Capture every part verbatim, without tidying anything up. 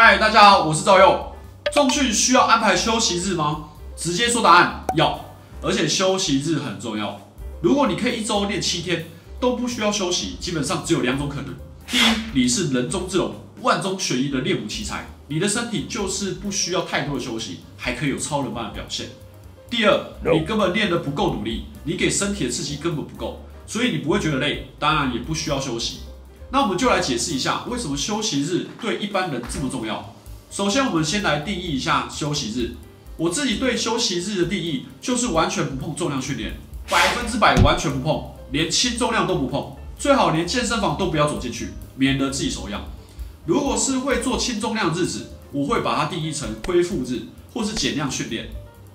嗨，大家好，我是赵佑。重训需要安排休息日吗？直接说答案，要。而且休息日很重要。如果你可以一周练七天都不需要休息，基本上只有两种可能：第一，你是人中之龙，万中选一的练武奇才，你的身体就是不需要太多的休息，还可以有超人般的表现；第二，你根本练得不够努力，你给身体的刺激根本不够，所以你不会觉得累，当然也不需要休息。 那我们就来解释一下，为什么休息日对一般人这么重要。首先，我们先来定义一下休息日。我自己对休息日的定义就是完全不碰重量训练，百分之百完全不碰，连轻重量都不碰，最好连健身房都不要走进去，免得自己手痒。如果是会做轻重量的日子，我会把它定义成恢复日或是减量训练。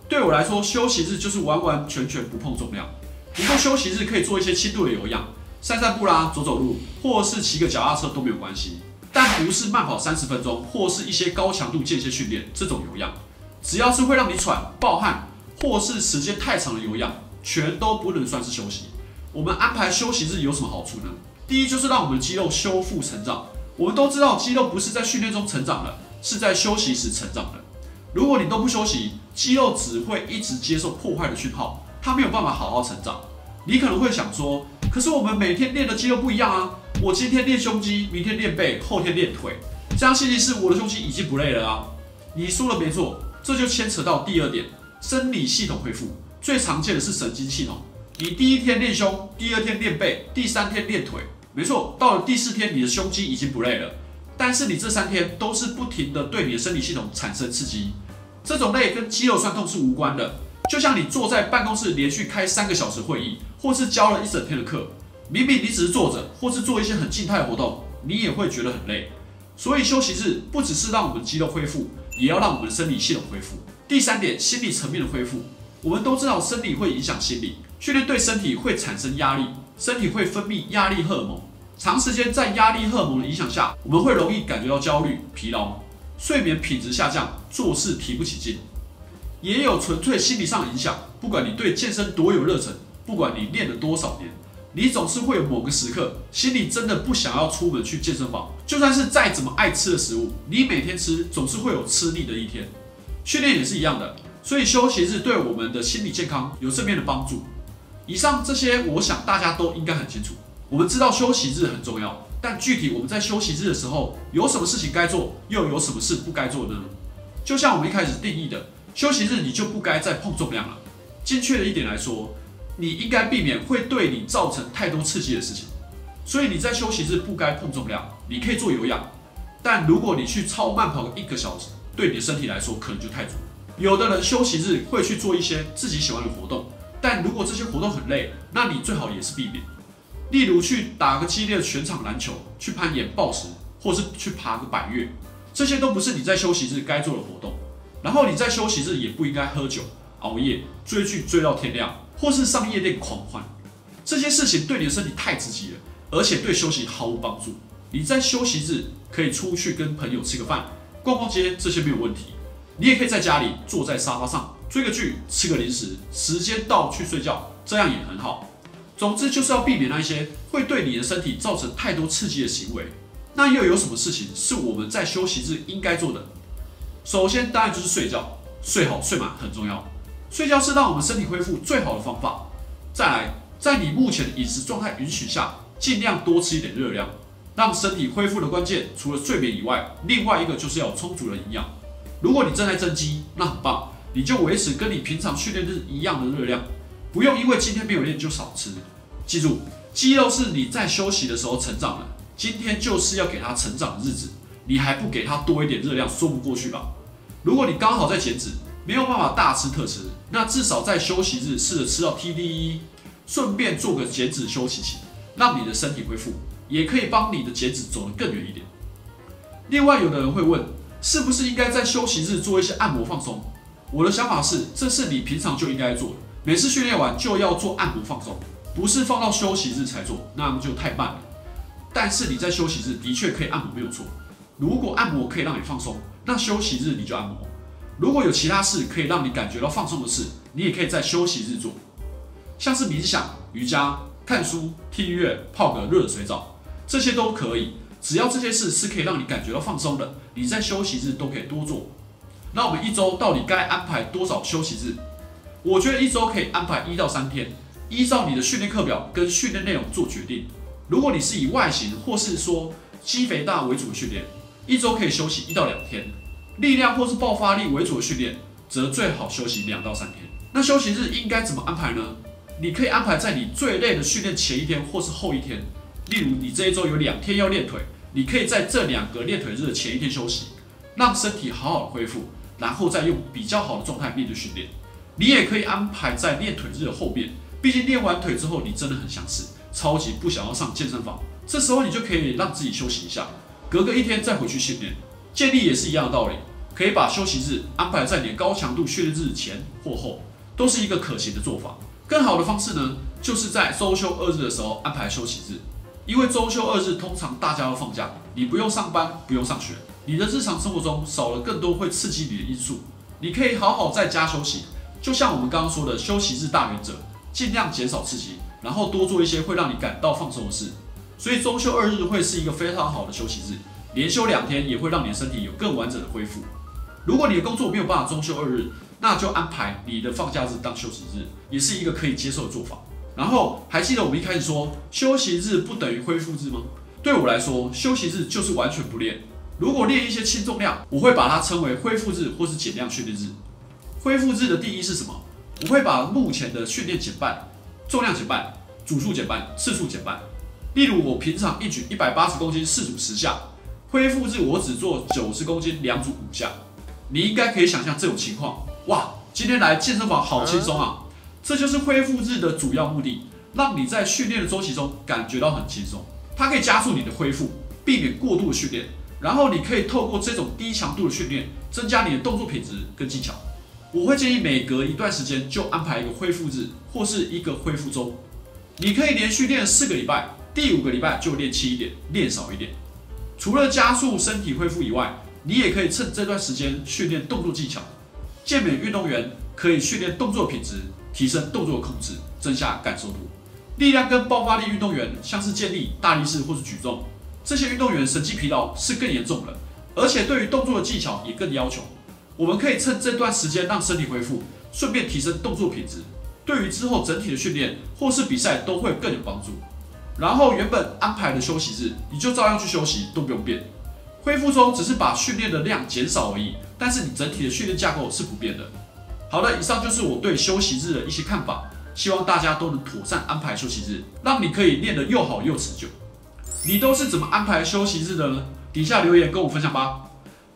对我来说，休息日就是完完全全不碰重量。不过，休息日可以做一些轻度的有氧。 散散步啦，走走路，或是骑个脚踏车都没有关系，但不是慢跑三十分钟，或是一些高强度间歇训练这种有氧，只要是会让你喘、暴汗，或是时间太长的有氧，全都不能算是休息。我们安排休息日有什么好处呢？第一就是让我们的肌肉修复成长。我们都知道肌肉不是在训练中成长的，是在休息时成长的。如果你都不休息，肌肉只会一直接受破坏的讯号，它没有办法好好成长。你可能会想说。 可是我们每天练的肌肉不一样啊！我今天练胸肌，明天练背，后天练腿，这样星期四我的胸肌已经不累了啊！你说的没错，这就牵扯到第二点，生理系统恢复最常见的是神经系统。你第一天练胸，第二天练背，第三天练腿，没错，到了第四天你的胸肌已经不累了，但是你这三天都是不停的对你的生理系统产生刺激，这种累跟肌肉酸痛是无关的。 就像你坐在办公室连续开三个小时会议，或是教了一整天的课，明明你只是坐着，或是做一些很静态的活动，你也会觉得很累。所以休息日不只是让我们肌肉恢复，也要让我们生理系统恢复。第三点，心理层面的恢复。我们都知道生理会影响心理，训练对身体会产生压力，身体会分泌压力荷尔蒙。长时间在压力荷尔蒙的影响下，我们会容易感觉到焦虑、疲劳，睡眠品质下降，做事提不起劲。 也有纯粹心理上的影响，不管你对健身多有热忱，不管你练了多少年，你总是会有某个时刻，心里真的不想要出门去健身房。就算是再怎么爱吃的食物，你每天吃总是会有吃腻的一天。训练也是一样的，所以休息日对我们的心理健康有正面的帮助。以上这些，我想大家都应该很清楚。我们知道休息日很重要，但具体我们在休息日的时候，有什么事情该做，又有什么事不该做呢？就像我们一开始定义的。 休息日你就不该再碰重量了。精确的一点来说，你应该避免会对你造成太多刺激的事情。所以你在休息日不该碰重量，你可以做有氧，但如果你去超慢跑一个小时，对你的身体来说可能就太重。有的人休息日会去做一些自己喜欢的活动，但如果这些活动很累，那你最好也是避免。例如去打个激烈的全场篮球，去攀岩、抱石，或是去爬个百岳，这些都不是你在休息日该做的活动。 然后你在休息日也不应该喝酒、熬夜、追剧追到天亮，或是上夜店狂欢，这些事情对你的身体太刺激了，而且对休息毫无帮助。你在休息日可以出去跟朋友吃个饭、逛逛街，这些没有问题。你也可以在家里坐在沙发上追个剧、吃个零食，时间到去睡觉，这样也很好。总之就是要避免那些会对你的身体造成太多刺激的行为。那又有什么事情是我们在休息日应该做的？ 首先，当然就是睡觉，睡好睡满很重要。睡觉是让我们身体恢复最好的方法。再来，在你目前的饮食状态允许下，尽量多吃一点热量，让身体恢复的关键除了睡眠以外，另外一个就是要有充足的营养。如果你正在增肌，那很棒，你就维持跟你平常训练日一样的热量，不用因为今天没有练就少吃。记住，肌肉是你在休息的时候成长的，今天就是要给它成长的日子。 你还不给它多一点热量，说不过去吧？如果你刚好在减脂，没有办法大吃特吃，那至少在休息日试着吃到 T D E， 顺便做个减脂休息期，让你的身体恢复，也可以帮你的减脂走得更远一点。另外，有的人会问，是不是应该在休息日做一些按摩放松？我的想法是，这是你平常就应该做的，每次训练完就要做按摩放松，不是放到休息日才做，那么就太慢了。但是你在休息日的确可以按摩，没有错。 如果按摩可以让你放松，那休息日你就按摩。如果有其他事可以让你感觉到放松的事，你也可以在休息日做，像是冥想、瑜伽、看书、听音乐、泡个热水澡，这些都可以。只要这些事是可以让你感觉到放松的，你在休息日都可以多做。那我们一周到底该安排多少休息日？我觉得一周可以安排一到三天，依照你的训练课表跟训练内容做决定。如果你是以外形或是说肌肥大为主的训练，一周可以休息一到两天；力量或是爆发力为主的训练，则最好休息两到三天。那休息日应该怎么安排呢？你可以安排在你最累的训练前一天或是后一天。例如，你这一周有两天要练腿，你可以在这两个练腿日的前一天休息，让身体好好恢复，然后再用比较好的状态面对训练。你也可以安排在练腿日的后面，毕竟练完腿之后，你真的很想死，超级不想要上健身房。这时候你就可以让自己休息一下，隔个一天再回去训练。建立也是一样的道理，可以把休息日安排在你的高强度训练日前或后，都是一个可行的做法。更好的方式呢，就是在周休二日的时候安排休息日，因为周休二日通常大家都放假，你不用上班，不用上学，你的日常生活中少了更多会刺激你的因素，你可以好好在家休息。就像我们刚刚说的休息日大原则，尽量减少刺激，然后多做一些会让你感到放松的事。所以周休二日会是一个非常好的休息日，连休两天也会让你的身体有更完整的恢复。如果你的工作没有办法周休二日，那就安排你的放假日当休息日，也是一个可以接受的做法。然后还记得我们一开始说休息日不等于恢复日吗？对我来说，休息日就是完全不练。如果练一些轻重量，我会把它称为恢复日或是减量训练日。恢复日的定义是什么？我会把目前的训练减半，重量减半，组数减半，次数减半。例如，我平常一举一百八十公斤四组十下，恢复日我只做九十公斤两组五下。你应该可以想象这种情况，哇，今天来健身房好轻松啊！这就是恢复日的主要目的，让你在训练的周期中感觉到很轻松。它可以加速你的恢复，避免过度的训练，然后你可以透过这种低强度的训练，增加你的动作品质跟技巧。我会建议每隔一段时间就安排一个恢复日或是一个恢复周，你可以连续练四个礼拜，第五个礼拜就练轻一点，练少一点。除了加速身体恢复以外，你也可以趁这段时间训练动作技巧。健美运动员可以训练动作品质，提升动作控制，增加感受度。力量跟爆发力运动员，像是健力、大力士或是举重，这些运动员神经疲劳是更严重的，而且对于动作的技巧也更要求。我们可以趁这段时间让身体恢复，顺便提升动作品质，对于之后整体的训练或是比赛都会更有帮助。然后原本安排的休息日，你就照样去休息，都不用变。恢复周只是把训练的量减少而已，但是你整体的训练架构是不变的。好了，以上就是我对休息日的一些看法，希望大家都能妥善安排休息日，让你可以练得又好又持久。你都是怎么安排休息日的呢？底下留言跟我分享吧。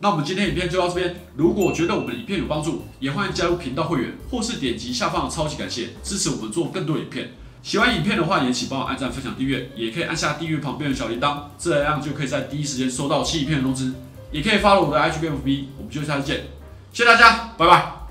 那我们今天影片就到这边，如果觉得我们的影片有帮助，也欢迎加入频道会员，或是点击下方的超级感谢，支持我们做更多的影片。喜欢影片的话，也请帮我按赞、分享、订阅，也可以按下订阅旁边的小铃铛，这样就可以在第一时间收到新影片的通知。也可以follow我的 I G 跟 F B， 我们就下次见，谢谢大家，拜拜。